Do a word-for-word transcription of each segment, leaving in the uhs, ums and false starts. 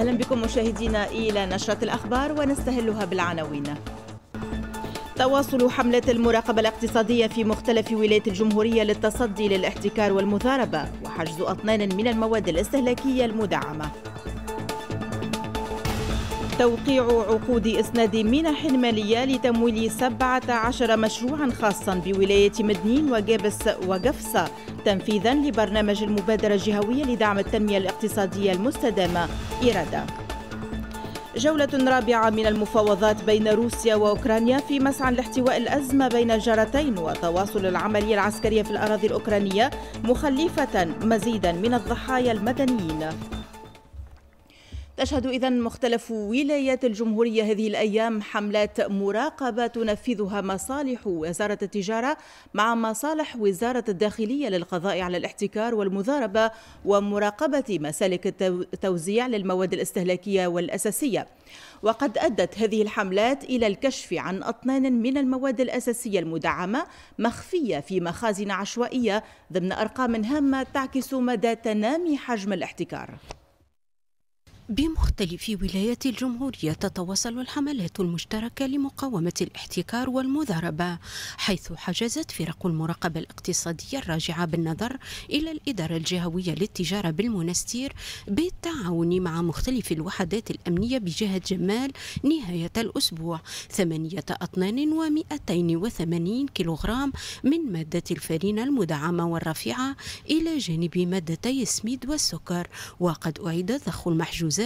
أهلا بكم مشاهدينا إلى نشرة الأخبار ونستهلها بالعناوين. تواصل حملة المراقبة الاقتصادية في مختلف ولايات الجمهورية للتصدي للاحتكار والمضاربة وحجز أطنان من المواد الاستهلاكية المدعمة. توقيع عقود إسناد منح مالية لتمويل سبعة عشر مشروعا خاصا بولاية مدنين وجابس وقفصة تنفيذا لبرنامج المبادرة الجهوية لدعم التنمية الاقتصادية المستدامة إرادة. جولة رابعة من المفاوضات بين روسيا وأوكرانيا في مسعى لاحتواء الأزمة بين الجارتين وتواصل العملية العسكرية في الأراضي الأوكرانية مخلفة مزيدا من الضحايا المدنيين. تشهد إذن مختلف ولايات الجمهورية هذه الأيام حملات مراقبة تنفذها مصالح وزارة التجارة مع مصالح وزارة الداخلية للقضاء على الاحتكار والمضاربة ومراقبة مسالك التوزيع للمواد الاستهلاكية والأساسية. وقد أدت هذه الحملات إلى الكشف عن أطنان من المواد الأساسية المدعمة مخفية في مخازن عشوائية ضمن أرقام هامة تعكس مدى تنامي حجم الاحتكار. بمختلف ولايات الجمهورية تتواصل الحملات المشتركة لمقاومة الاحتكار والمضاربة، حيث حجزت فرق المراقبة الاقتصادية الراجعة بالنظر إلى الإدارة الجهوية للتجارة بالمنستير بالتعاون مع مختلف الوحدات الأمنية بجهة جمال نهاية الأسبوع ثمانية أطنان ومئتين وثمانين كيلوغرام من مادة الفارينة المدعمة والرفيعة إلى جانب مادتي السميد والسكر، وقد أعيد ضخ المحجوزات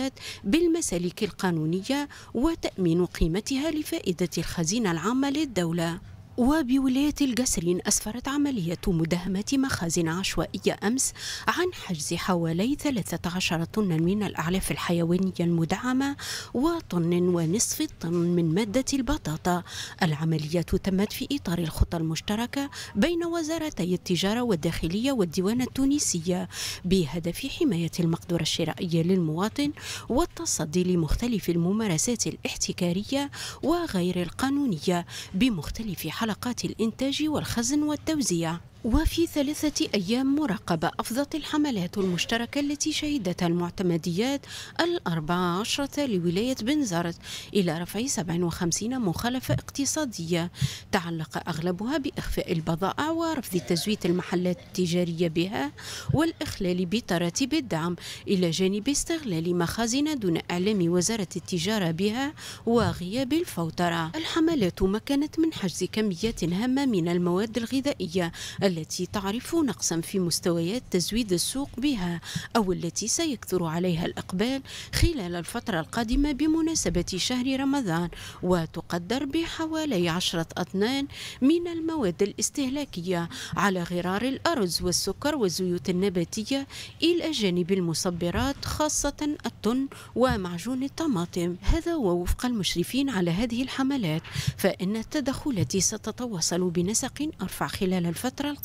بالمسالك القانونية وتأمين قيمتها لفائدة الخزينة العامة للدولة. وبولاية القصرين أسفرت عملية مداهمة مخازن عشوائية أمس عن حجز حوالي ثلاثة عشر طنا من الأعلاف الحيوانية المدعمة وطن ونصف الطن من مادة البطاطا. العملية تمت في إطار الخطة المشتركة بين وزارتي التجارة والداخلية والديوانة التونسية بهدف حماية المقدرة الشرائية للمواطن والتصدي لمختلف الممارسات الاحتكارية وغير القانونية بمختلف حلقات الإنتاج والخزن والتوزيع. وفي ثلاثة أيام مراقبة أفضت الحملات المشتركة التي شهدتها المعتمديات الأربعة عشرة لولاية بنزرت إلى رفع سبع وخمسين مخالفة اقتصادية تعلق أغلبها بإخفاء البضائع ورفض تزويد المحلات التجارية بها والإخلال بتراتب الدعم، إلى جانب استغلال مخازن دون إعلام وزارة التجارة بها وغياب الفوترة. الحملات مكنت من حجز كميات هامة من المواد الغذائية التي تعرف نقصا في مستويات تزويد السوق بها أو التي سيكثر عليها الإقبال خلال الفترة القادمة بمناسبة شهر رمضان، وتقدر بحوالي عشرة أطنان من المواد الاستهلاكية على غرار الأرز والسكر والزيوت النباتية إلى جانب المصبرات خاصة التن ومعجون الطماطم. هذا ووفق المشرفين على هذه الحملات فإن التدخلات ستتواصل بنسق أرفع خلال الفترة القادمة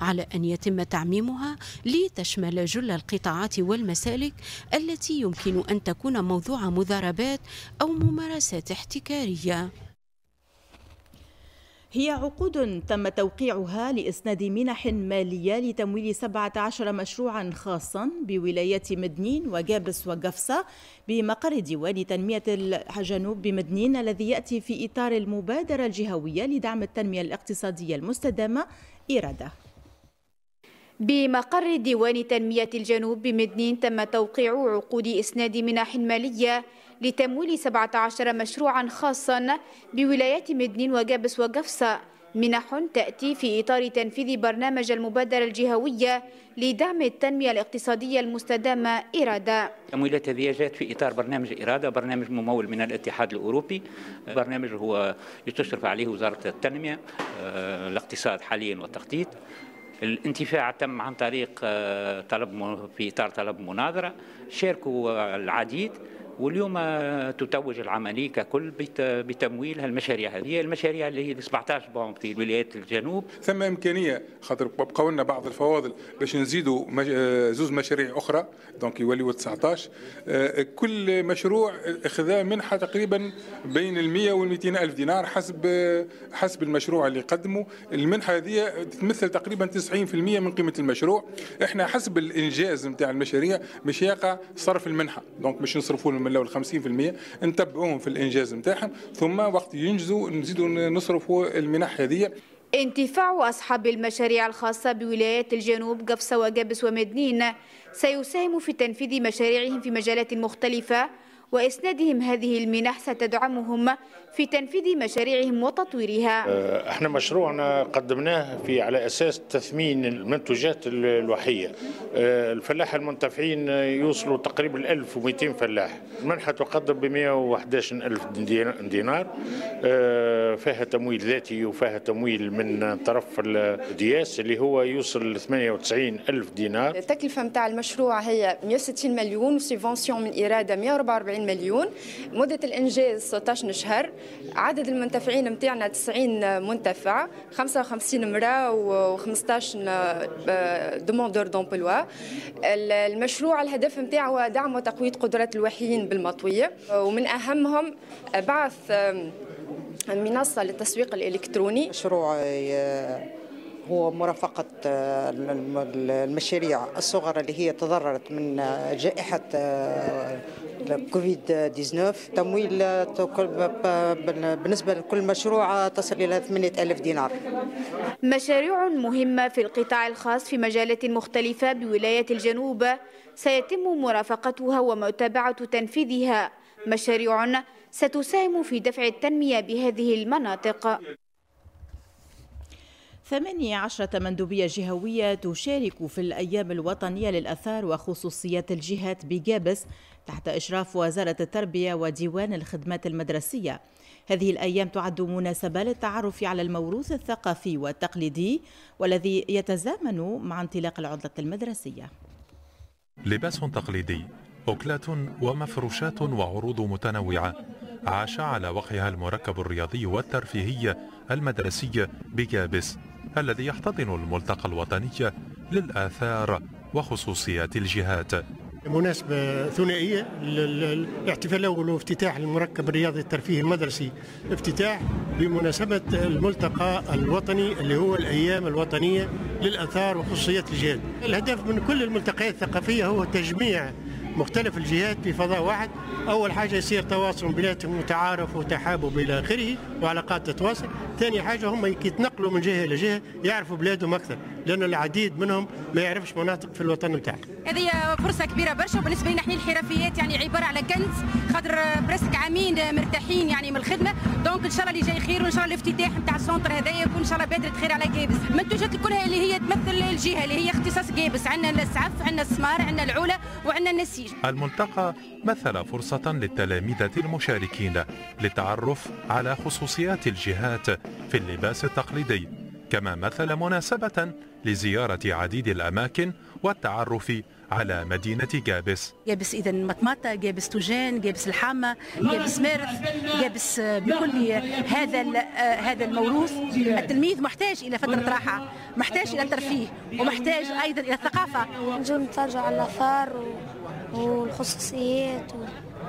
على أن يتم تعميمها لتشمل جل القطاعات والمسالك التي يمكن أن تكون موضوع مضاربات أو ممارسات احتكارية. هي عقود تم توقيعها لإسناد منح مالية لتمويل سبعة عشر مشروعا خاصا بولايات مدنين وجابس وقفصة بمقر ديوان تنمية الجنوب بمدنين الذي يأتي في إطار المبادرة الجهوية لدعم التنمية الاقتصادية المستدامة إرادة. بمقر ديوان تنمية الجنوب بمدنين تم توقيع عقود إسناد منح مالية لتمويل سبعة عشر مشروعا خاصا بولايات مدنين وجابس وقفصة، منح تأتي في إطار تنفيذ برنامج المبادرة الجهوية لدعم التنمية الاقتصادية المستدامة إرادة. التمويلات هذه جاءت في إطار برنامج إرادة، برنامج ممول من الاتحاد الأوروبي، برنامج هو يتشرف عليه وزارة التنمية الاقتصاد حاليا والتخطيط. الانتفاع تم عن طريق طلب في إطار طلب مناظرة، شاركوا العديد واليوم تتوج العملية ككل بتمويل هالمشاريع هذه، هي المشاريع اللي هي سبعطاش بون في ولايات الجنوب. ثم إمكانية خاطر بقوا لنا بعض الفواضل باش نزيدوا مج... زوز مشاريع أخرى، دونك يوليوا تسعطاش. كل مشروع أخذ منحة تقريبا بين المية والمئتين ألف دينار حسب حسب المشروع اللي قدمه. المنحة هذه تمثل تقريبا تسعين بالمئة من قيمة المشروع. إحنا حسب الإنجاز نتاع المشاريع مش يقع صرف المنحة، دونك مش نصرفوا من لو الخمسين بالمئة، نتبعوهم في الإنجاز نتاعهم، ثم وقت ينجزوا نزيدوا نصرفوا المنح هذه. انتفاع أصحاب المشاريع الخاصة بولايات الجنوب قفصة وجبس ومدنين سيساهم في تنفيذ مشاريعهم في مجالات مختلفة، وإسنادهم هذه المنح ستدعمهم في تنفيذ مشاريعهم وتطويرها. احنا مشروعنا قدمناه في على أساس تثمين المنتوجات الوحية. الفلاح المنتفعين يوصلوا تقريبا ألف ومئتين فلاح. المنحة تقدم ب مئة وأحد عشر ألف دينار، فيها تمويل ذاتي وفيها تمويل من طرف الدياس اللي هو يوصل ثمانية وتسعين ألف دينار. التكلفة نتاع المشروع هي مئة وستين مليون، وسيفونسيون من إرادة مئة وأربعة وأربعين مليون، مدة الإنجاز ستة عشر شهر، عدد المنتفعين متاعنا تسعين منتفع، خمسة وخمسين امرأة وخمسطاش دوموندور دومبلوا. المشروع الهدف متاعه هو دعم وتقوية قدرات الواحيين بالمطوية، ومن أهمهم بعث منصة للتسويق الإلكتروني. مشروع هو مرافقة المشاريع الصغرى اللي هي تضررت من جائحة كوفيد تسعة عشر. تمويل بالنسبة لكل مشروع تصل إلى ثمانية آلاف دينار. مشاريع مهمة في القطاع الخاص في مجالات مختلفة بولايات الجنوب سيتم مرافقتها ومتابعة تنفيذها، مشاريع ستساهم في دفع التنمية بهذه المناطق. ثمانية عشر مندوبية جهوية تشارك في الأيام الوطنية للآثار وخصوصيات الجهات بجابس تحت إشراف وزارة التربية وديوان الخدمات المدرسية. هذه الأيام تعد مناسبة للتعرف على الموروث الثقافي والتقليدي والذي يتزامن مع انطلاق العطلة المدرسية. لباس تقليدي، أكلات ومفروشات وعروض متنوعة عاش على وقعها المركب الرياضي والترفيهي المدرسي بجابس الذي يحتضن الملتقى الوطني للآثار وخصوصيات الجهات. مناسبة ثنائية للاحتفال الأول وافتتاح المركب الرياضي الترفيهي المدرسي، افتتاح بمناسبة الملتقى الوطني اللي هو الأيام الوطنية للآثار وخصوصيات الجهات. الهدف من كل الملتقيات الثقافية هو تجميع مختلف الجهات في فضاء واحد. أول حاجة يصير تواصل بيناتهم وتعارف وتحابب إلى آخره وعلاقات تتواصل. ثاني حاجة هم يتنقلوا من جهة إلى جهة يعرفوا بلادهم أكثر، لأن العديد منهم ما يعرفش مناطق في الوطن بتاعه. هذه فرصة كبيرة برشا بالنسبة لنا احنا الحرفيات، يعني عبارة على كنز، خاطر برسك عامين مرتاحين يعني من الخدمة، دونك إن شاء الله اللي جاي خير، وإن شاء الله الافتتاح نتاع السونتر هذايا يكون إن شاء الله بادرة خير على جابس. منتوجات كلها اللي هي تمثل الجهة اللي هي اختصاص جابس، عندنا السعف، عندنا السمار، عندنا العولة، وعندنا النسيج. الملتقى مثل فرصة للتلاميذ المشاركين للتعرف على خصوصيات الجهات في اللباس التقليدي، كما مثل مناسبة لزيارة عديد الأماكن والتعرف على مدينة جابس. جابس إذا مطمطة، جابس توجان، جابس الحامة، جابس مارث، جابس بكل هذا هذا الموروث. التلميذ محتاج إلى فترة راحة، محتاج إلى الترفيه، ومحتاج أيضا إلى الثقافة. نجم نتفرجوا على الآثار والخصوصيات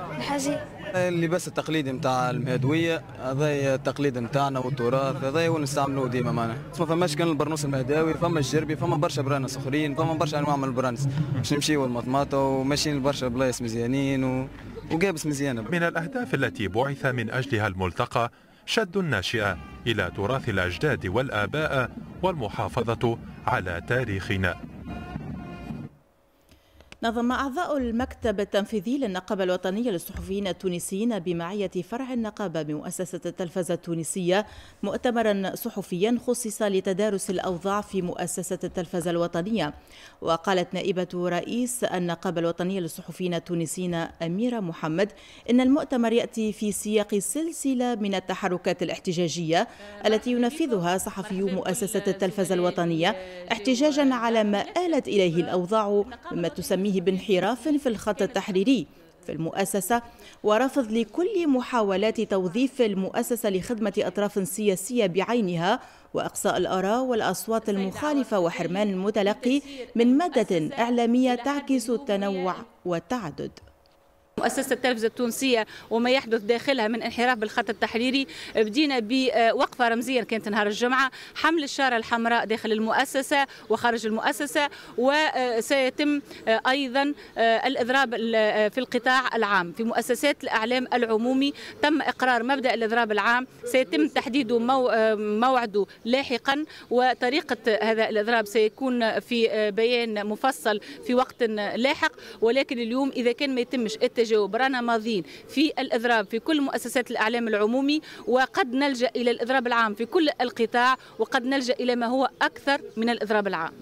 والحاجات. اللباس التقليدي نتاع المهدويه هذا التقليد نتاعنا والتراث هذا ونستعملوه ديما معنا. ما فماش كان البرنوس المهداوي، فما الجربي، فما برشا برانس اخرين، فما برشا انواع من البرانس باش نمشيو المطماطه وماشيين لبرشا بلايص مزيانين و... وجابس مزيانه. من الاهداف التي بعث من اجلها الملتقى شد الناشئه الى تراث الاجداد والاباء والمحافظه على تاريخنا. نظم أعضاء المكتب التنفيذي للنقابة الوطنية للصحفيين التونسيين بمعية فرع النقابة بمؤسسة التلفزة التونسية مؤتمرا صحفيا خصص لتدارس الأوضاع في مؤسسة التلفزة الوطنية. وقالت نائبة رئيس النقابة الوطنية للصحفيين التونسيين أميرة محمد إن المؤتمر يأتي في سياق سلسلة من التحركات الاحتجاجية التي ينفذها صحفيو مؤسسة التلفزة الوطنية احتجاجا على ما آلت إليه الأوضاع مما تسميه بانحراف في الخط التحريري في المؤسسة ورفض لكل محاولات توظيف المؤسسة لخدمة أطراف سياسية بعينها وإقصاء الآراء والأصوات المخالفة وحرمان المتلقي من مادة إعلامية تعكس التنوع والتعدد. مؤسسة التلفزة التونسية وما يحدث داخلها من انحراف بالخط التحريري، بدينا بوقفة رمزية كانت نهار الجمعة، حمل الشارة الحمراء داخل المؤسسة وخارج المؤسسة، وسيتم أيضا الإضراب في القطاع العام في مؤسسات الإعلام العمومي. تم إقرار مبدأ الإضراب العام، سيتم تحديد موعده لاحقا، وطريقة هذا الإضراب سيكون في بيان مفصل في وقت لاحق. ولكن اليوم إذا كان ما يتمش التجاوب، رانا ماضيين في الإضراب في كل مؤسسات الإعلام العمومي، وقد نلجأ إلى الإضراب العام في كل القطاع، وقد نلجأ إلى ما هو أكثر من الإضراب العام.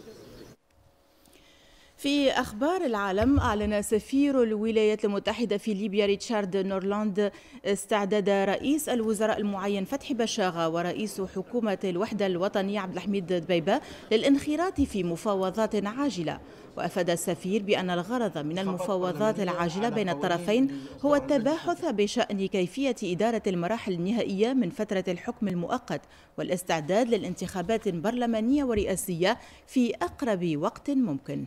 في أخبار العالم، أعلن سفير الولايات المتحدة في ليبيا ريتشارد نورلاند استعداد رئيس الوزراء المعين فتحي باشاغا ورئيس حكومة الوحدة الوطنية عبد الحميد دبيبه للانخراط في مفاوضات عاجلة. وأفاد السفير بأن الغرض من المفاوضات العاجلة بين الطرفين هو التباحث بشأن كيفية إدارة المراحل النهائية من فترة الحكم المؤقت والاستعداد للانتخابات البرلمانية ورئاسية في أقرب وقت ممكن.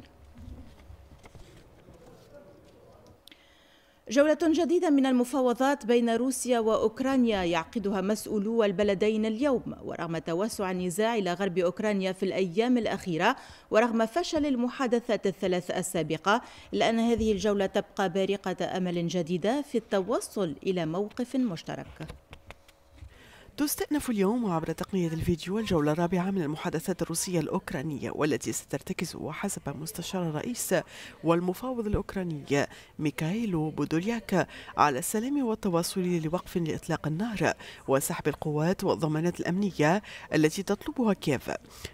جولة جديدة من المفاوضات بين روسيا وأوكرانيا يعقدها مسؤولو البلدين اليوم، ورغم توسع النزاع إلى غرب أوكرانيا في الأيام الأخيرة ورغم فشل المحادثات الثلاث السابقة، إلا أن هذه الجولة تبقى بارقة أمل جديدة في التوصل إلى موقف مشترك. تستأنف اليوم عبر تقنية الفيديو الجولة الرابعة من المحادثات الروسية الأوكرانية، والتي سترتكز وحسب مستشار الرئيس والمفاوض الأوكراني ميكائيلو بودورياك على السلام والتواصل لوقف لإطلاق النار وسحب القوات والضمانات الأمنية التي تطلبها كييف.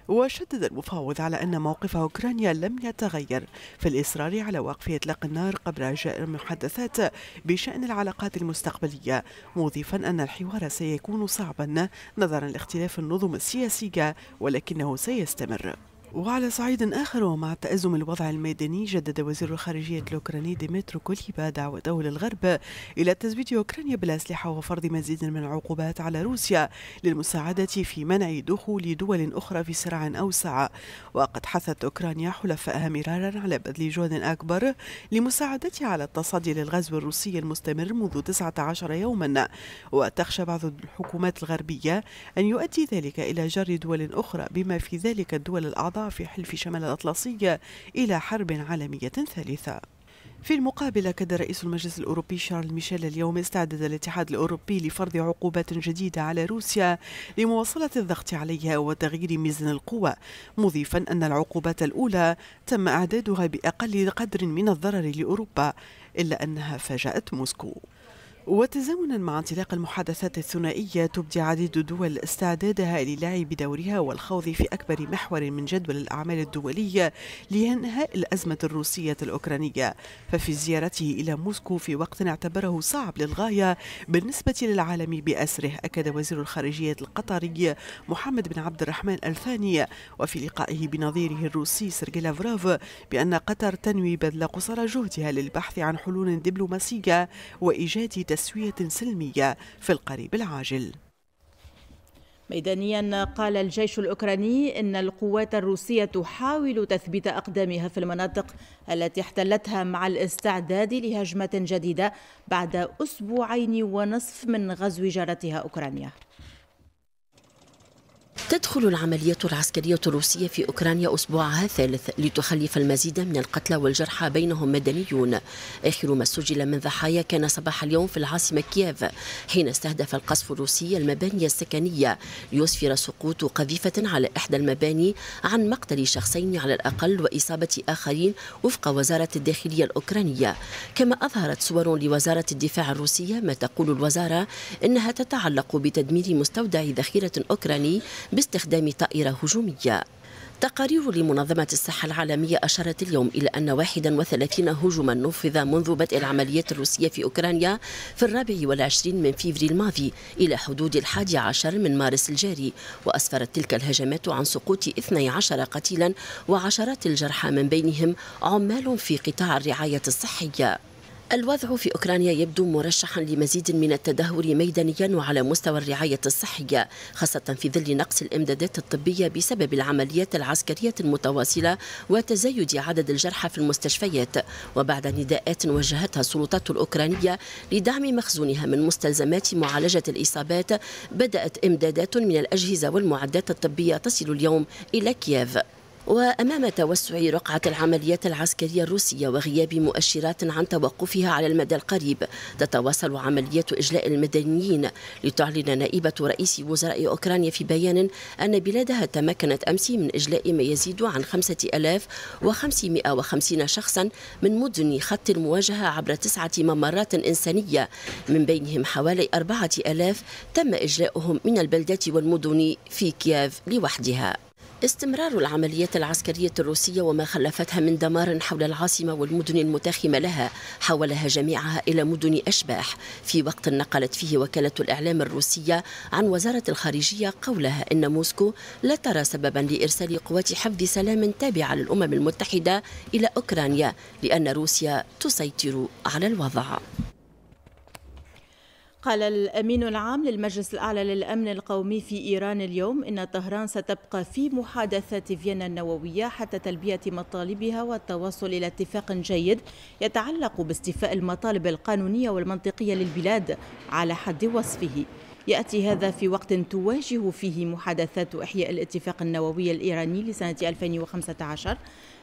وشدد المفاوض على أن موقف أوكرانيا لم يتغير في الإصرار على وقف إطلاق النار قبل إجراء المحادثات بشأن العلاقات المستقبلية، مضيفا أن الحوار سيكون صعبا نظرا لاختلاف النظم السياسية ولكنه سيستمر. وعلى صعيد آخر، ومع تأزم الوضع الميداني، جدد وزير الخارجية الأوكراني ديمترو كوليبا دعوته للغرب إلى تزويد أوكرانيا بالأسلحة وفرض مزيد من العقوبات على روسيا للمساعدة في منع دخول دول أخرى في صراع أوسع. وقد حثت أوكرانيا حلفائها مرارا على بذل جهد أكبر لمساعدتها على التصدي للغزو الروسي المستمر منذ تسعة عشر يوما، وتخشى بعض الحكومات الغربية أن يؤدي ذلك إلى جر دول أخرى بما في ذلك الدول الأعضاء في حلف شمال الأطلسي إلى حرب عالمية ثالثة. في المقابل، أكد رئيس المجلس الأوروبي شارل ميشيل اليوم استعداد الاتحاد الأوروبي لفرض عقوبات جديدة على روسيا لمواصلة الضغط عليها وتغيير ميزان القوى، مضيفا أن العقوبات الأولى تم إعدادها بأقل قدر من الضرر لأوروبا، إلا أنها فاجأت موسكو. وتزامنا مع انطلاق المحادثات الثنائية، تبدي عديد الدول استعدادها للعب دورها والخوض في أكبر محور من جدول الأعمال الدولية لإنهاء الأزمة الروسية الأوكرانية. ففي زيارته إلى موسكو في وقت اعتبره صعب للغاية بالنسبة للعالم بأسره، أكد وزير الخارجية القطري محمد بن عبد الرحمن الثاني وفي لقائه بنظيره الروسي سيرجي لافروف بأن قطر تنوي بذل قصارى جهدها للبحث عن حلول دبلوماسية وإيجاد تسوية سلمية في القريب العاجل. ميدانيا، قال الجيش الأوكراني إن القوات الروسية تحاول تثبيت أقدامها في المناطق التي احتلتها مع الاستعداد لهجمة جديدة بعد أسبوعين ونصف من غزو جارتها أوكرانيا. تدخل العملية العسكرية الروسية في أوكرانيا أسبوعها الثالث لتخلف المزيد من القتلى والجرحى، بينهم مدنيون. آخر ما سجل من ضحايا كان صباح اليوم في العاصمة كييف، حين استهدف القصف الروسي المباني السكنية ليسفر سقوط قذيفة على إحدى المباني عن مقتل شخصين على الأقل وإصابة آخرين وفق وزارة الداخلية الأوكرانية. كما أظهرت صور لوزارة الدفاع الروسية ما تقول الوزارة إنها تتعلق بتدمير مستودع ذخيرة أوكراني باستخدام طائرة هجومية. تقارير لمنظمة الصحة العالمية أشارت اليوم إلى أن واحد وثلاثين هجوما نفذ منذ بدء العمليات الروسية في أوكرانيا في الرابع والعشرين من فيفري الماضي إلى حدود الحادي عشر من مارس الجاري، وأسفرت تلك الهجمات عن سقوط اثني عشر قتيلا وعشرات الجرحى من بينهم عمال في قطاع الرعاية الصحية. الوضع في أوكرانيا يبدو مرشحا لمزيد من التدهور ميدانيا وعلى مستوى الرعاية الصحية، خاصة في ظل نقص الإمدادات الطبية بسبب العمليات العسكرية المتواصلة وتزايد عدد الجرحى في المستشفيات، وبعد نداءات وجهتها السلطات الأوكرانية لدعم مخزونها من مستلزمات معالجة الإصابات، بدأت إمدادات من الأجهزة والمعدات الطبية تصل اليوم إلى كييف. وأمام توسع رقعة العمليات العسكرية الروسية وغياب مؤشرات عن توقفها على المدى القريب، تتواصل عمليات إجلاء المدنيين. لتعلن نائبة رئيس وزراء أوكرانيا في بيان أن بلادها تمكنت أمس من إجلاء ما يزيد عن خمسة آلاف وخمسمئة وخمسين شخصا من مدن خط المواجهة عبر تسعة ممرات إنسانية، من بينهم حوالي أربعة آلاف تم إجلاؤهم من البلدات والمدن في كييف لوحدها. استمرار العمليات العسكرية الروسية وما خلفتها من دمار حول العاصمة والمدن المتاخمة لها حولها جميعها إلى مدن أشباح، في وقت نقلت فيه وكالة الإعلام الروسية عن وزارة الخارجية قولها إن موسكو لا ترى سببا لإرسال قوات حفظ سلام تابعة للأمم المتحدة إلى أوكرانيا، لأن روسيا تسيطر على الوضع. قال الأمين العام للمجلس الأعلى للأمن القومي في إيران اليوم إن طهران ستبقى في محادثات فيينا النووية حتى تلبية مطالبها والتوصل إلى اتفاق جيد يتعلق باستيفاء المطالب القانونية والمنطقية للبلاد على حد وصفه. يأتي هذا في وقت تواجه فيه محادثات إحياء الاتفاق النووي الإيراني لسنة ألفين وخمسة عشر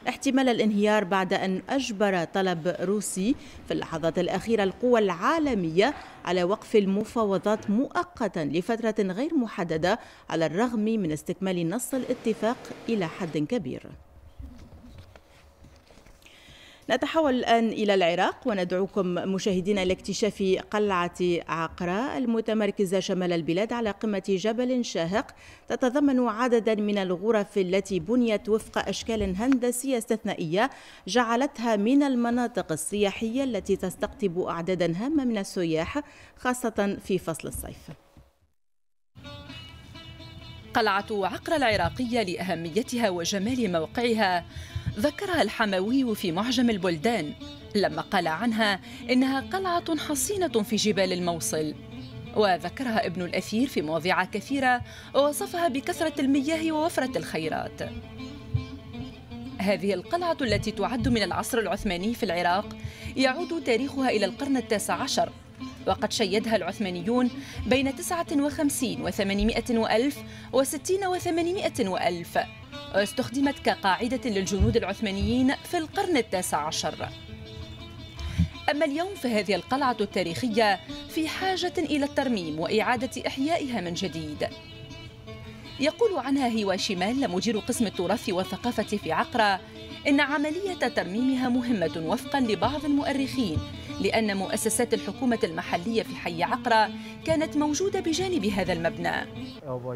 احتمال الانهيار، بعد أن أجبر طلب روسي في اللحظات الأخيرة القوى العالمية على وقف المفاوضات مؤقتا لفترة غير محددة، على الرغم من استكمال نص الاتفاق إلى حد كبير. نتحول الآن إلى العراق وندعوكم مشاهدينا لاكتشاف قلعة عقرى المتمركزة شمال البلاد على قمة جبل شاهق، تتضمن عددا من الغرف التي بنيت وفق أشكال هندسية استثنائية جعلتها من المناطق السياحية التي تستقطب أعدادا هامة من السياح خاصة في فصل الصيف. قلعة عقرى العراقية لأهميتها وجمال موقعها ذكرها الحموي في معجم البلدان لما قال عنها إنها قلعة حصينة في جبال الموصل، وذكرها ابن الأثير في مواضع كثيرة ووصفها بكثرة المياه ووفرة الخيرات. هذه القلعة التي تعد من العصر العثماني في العراق يعود تاريخها إلى القرن التاسع عشر، وقد شيدها العثمانيون بين تسعة وخمسين وثمانمائة وألف وستين وثمانمائة وألف، واستخدمت كقاعدة للجنود العثمانيين في القرن التاسع عشر. أما اليوم فهذه القلعة التاريخية في حاجة إلى الترميم وإعادة إحيائها من جديد. يقول عنها هيو شمال مدير قسم التراث والثقافة في عقرى إن عملية ترميمها مهمة وفقا لبعض المؤرخين، لأن مؤسسات الحكومة المحلية في حي عقرى كانت موجودة بجانب هذا المبنى.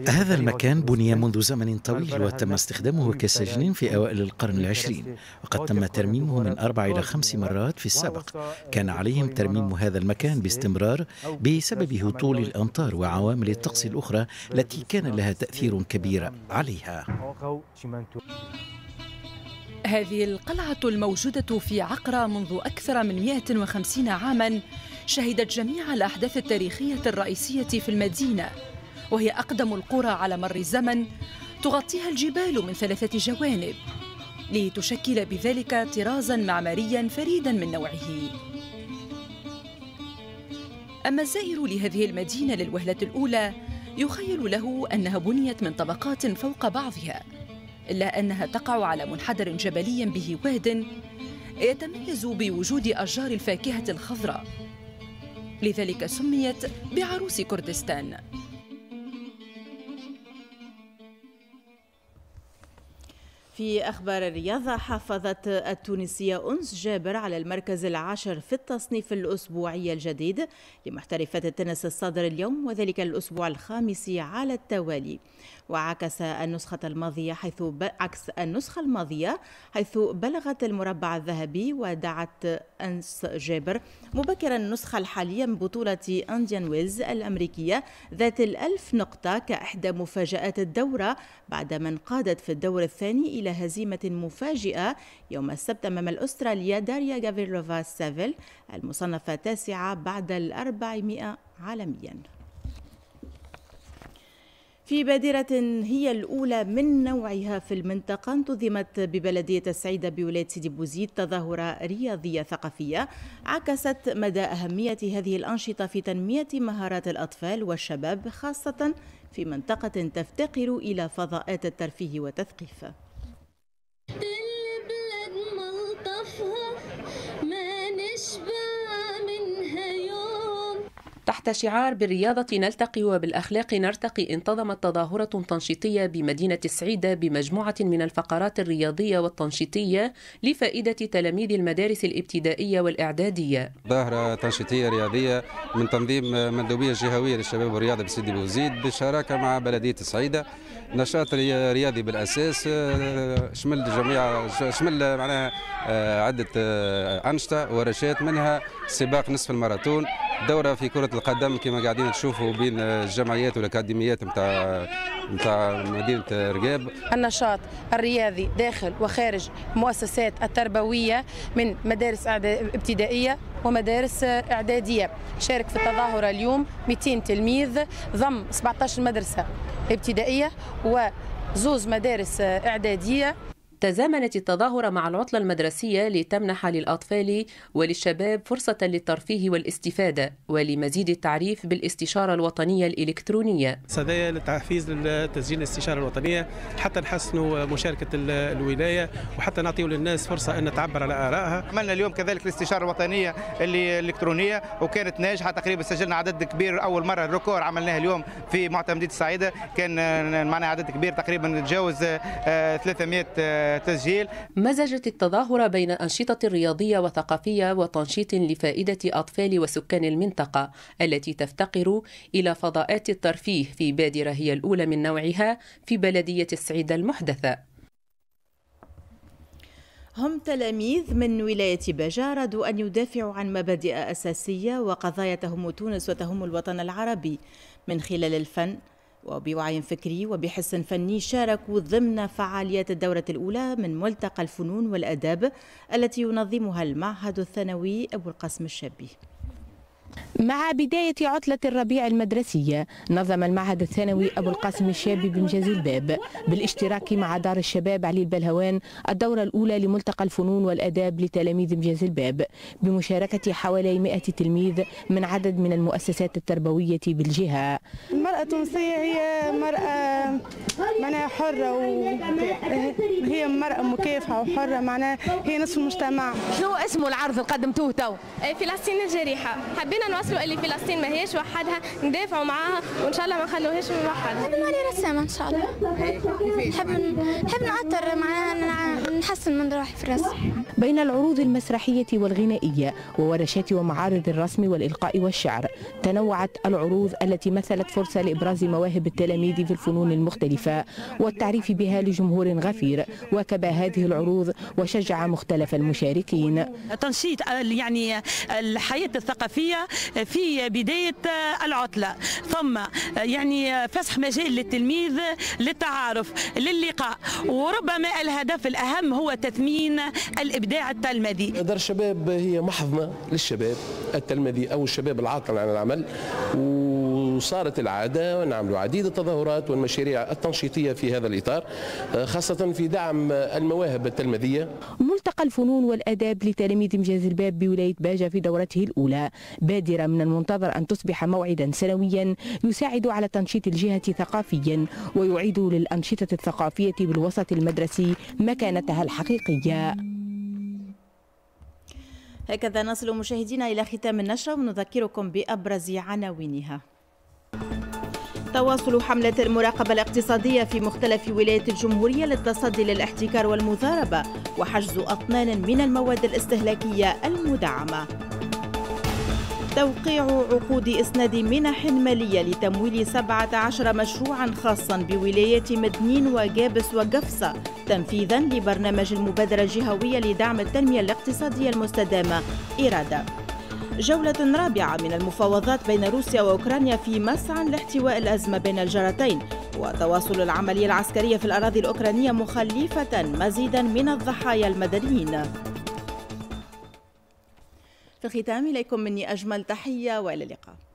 هذا المكان بني منذ زمن طويل وتم استخدامه كسجن في أوائل القرن العشرين، وقد تم ترميمه من أربع إلى خمس مرات في السابق. كان عليهم ترميم هذا المكان باستمرار بسبب هطول الأمطار وعوامل الطقس الأخرى التي كان لها تأثير كبير عليها. هذه القلعة الموجودة في عقرى منذ أكثر من مئة وخمسين عاما شهدت جميع الأحداث التاريخية الرئيسية في المدينة، وهي أقدم القرى على مر الزمن، تغطيها الجبال من ثلاثة جوانب لتشكل بذلك طرازا معماريا فريدا من نوعه. أما الزائر لهذه المدينة للوهلة الأولى يخيل له أنها بنيت من طبقات فوق بعضها، إلا أنها تقع على منحدر جبلي به واد يتميز بوجود أشجار الفاكهة الخضراء، لذلك سميت بعروس كردستان. في أخبار الرياضة، حافظت التونسية أونس جابر على المركز العاشر في التصنيف الأسبوعي الجديد لمحترفات التنس الصادر اليوم وذلك الأسبوع الخامس على التوالي، وعكس النسخة الماضية حيث عكس النسخة الماضية حيث بلغت المربع الذهبي، ودعت أنس جابر مبكرا النسخة الحالية من بطولة أنديان ويلز الأمريكية ذات الألف نقطة كأحدى مفاجآت الدورة، بعدما انقادت في الدور الثاني إلى إلى هزيمة مفاجئة يوم السبت أمام الأسترالية داريا جافيروفا سافيل المصنفة تاسعة بعد الأربعمائة عالمياً. في بادرة هي الأولى من نوعها في المنطقة انتظمت ببلدية السعيدة بولاية سيدي بوزيد تظاهرة رياضية ثقافية عكست مدى أهمية هذه الأنشطة في تنمية مهارات الأطفال والشباب خاصة في منطقة تفتقر إلى فضاءات الترفيه والتثقيف. تحت شعار بالرياضة نلتقي وبالأخلاق نرتقي انتظمت تظاهرة تنشيطية بمدينة السعيدة بمجموعة من الفقرات الرياضية والتنشيطية لفائدة تلاميذ المدارس الابتدائية والإعدادية. ظاهرة تنشيطية رياضية من تنظيم مندوبية جهوية للشباب والرياضة بسيدي بوزيد بالشراكة مع بلدية السعيدة. نشاط رياضي بالأساس شمل جميع شمل معناها عدة أنشطة ورشات منها سباق نصف الماراثون، دورة في كرة القدم كما قاعدين تشوفوا بين الجمعيات والاكاديميات نتاع نتاع مدينة رقاب. النشاط الرياضي داخل وخارج المؤسسات التربوية من مدارس ابتدائية ومدارس إعدادية. شارك في التظاهرة اليوم مئتين تلميذ ضم سبعة عشر مدرسة ابتدائية وزوج مدارس إعدادية. تزامنت التظاهرة مع العطلة المدرسية لتمنح للأطفال وللشباب فرصة للترفيه والاستفادة ولمزيد التعريف بالاستشارة الوطنية الإلكترونية. صدايا للتحفيز لتسجيل الاستشارة الوطنية حتى نحسنوا مشاركة الولاية وحتى نعطيوا للناس فرصة أن تعبر على آرائها. عملنا اليوم كذلك الاستشارة الوطنية الإلكترونية وكانت ناجحة، تقريبا سجلنا عدد كبير، أول مرة الركور عملناه اليوم في معتمدية السعيدة كان معنا عدد كبير تقريبا تجاوز ثلاثمائة تسجيل. مزجت التظاهرة بين أنشطة رياضية وثقافية وتنشيط لفائدة أطفال وسكان المنطقة التي تفتقر إلى فضاءات الترفيه في بادرة هي الأولى من نوعها في بلدية السعيدة المحدثة. هم تلاميذ من ولاية باجا رادوا أن يدافعوا عن مبادئ أساسية وقضايا تهم تونس وتهم الوطن العربي من خلال الفن وبوعي فكري وبحس فني. شاركوا ضمن فعاليات الدورة الأولى من ملتقى الفنون والآداب التي ينظمها المعهد الثانوي أبو القاسم الشابي. مع بداية عطلة الربيع المدرسية نظم المعهد الثانوي أبو القاسم الشابي بمجاز الباب بالاشتراك مع دار الشباب علي البلهوان الدورة الأولى لملتقى الفنون والآداب لتلاميذ مجاز الباب بمشاركة حوالي مئة تلميذ من عدد من المؤسسات التربوية بالجهة. المرأة التونسية هي مرأة معناها حرة وهي مرأة مكافحة وحرة، معناها هي نصف المجتمع. شنو اسمه العرض اللي قدمتوه تو؟ فلسطين الجريحة، حبينا نوصلوا اللي فلسطين ماهيش وحدها، ندافعوا معاها وان شاء الله ما نخلوهاش وحدها. نحب نولي رسامة ان شاء الله. نحب نحب نعطر معناها نحسن من روحي في الرسم. بين العروض المسرحية والغنائية وورشات ومعارض الرسم والإلقاء والشعر تنوعت العروض التي مثلت فرصة لإبراز مواهب التلاميذ في الفنون المختلفة والتعريف بها لجمهور غفير واكب هذه العروض وشجع مختلف المشاركين. تنشيط يعني الحياة الثقافية في بداية العطلة، ثم يعني فسح مجال للتلميذ للتعارف للقاء، وربما الهدف الأهم هو تثمين الإبداع التلمذي. دار الشباب هي محضنة للشباب التلمذي أو الشباب العاطل عن العمل، وصارت العادة ونعمل عديد التظاهرات والمشاريع التنشيطية في هذا الإطار خاصة في دعم المواهب التلمذية. ملتقى الفنون والآداب لتلاميذ مجاز الباب بولاية باجة في دورته الأولى بادرة من المنتظر أن تصبح موعدا سنويا يساعد على تنشيط الجهة ثقافيا ويعيد للأنشطة الثقافية بالوسط المدرسي مكانتها الحقيقية. هكذا نصل مشاهدينا إلى ختام النشرة ونذكركم بأبرز عناوينها. تواصل حملة المراقبة الاقتصادية في مختلف ولايات الجمهورية للتصدي للاحتكار والمضاربة وحجز أطنان من المواد الاستهلاكية المدعمة. توقيع عقود إسناد منح مالية لتمويل سبعة عشر مشروعا خاصا بولايات مدنين وجابس وقفصة تنفيذا لبرنامج المبادرة الجهوية لدعم التنمية الاقتصادية المستدامة إرادة. جولة رابعة من المفاوضات بين روسيا وأوكرانيا في مسعى لاحتواء الأزمة بين الجارتين وتواصل العملية العسكرية في الأراضي الأوكرانية مخلفة مزيدا من الضحايا المدنيين. في الختام إليكم مني أجمل تحية وإلى اللقاء.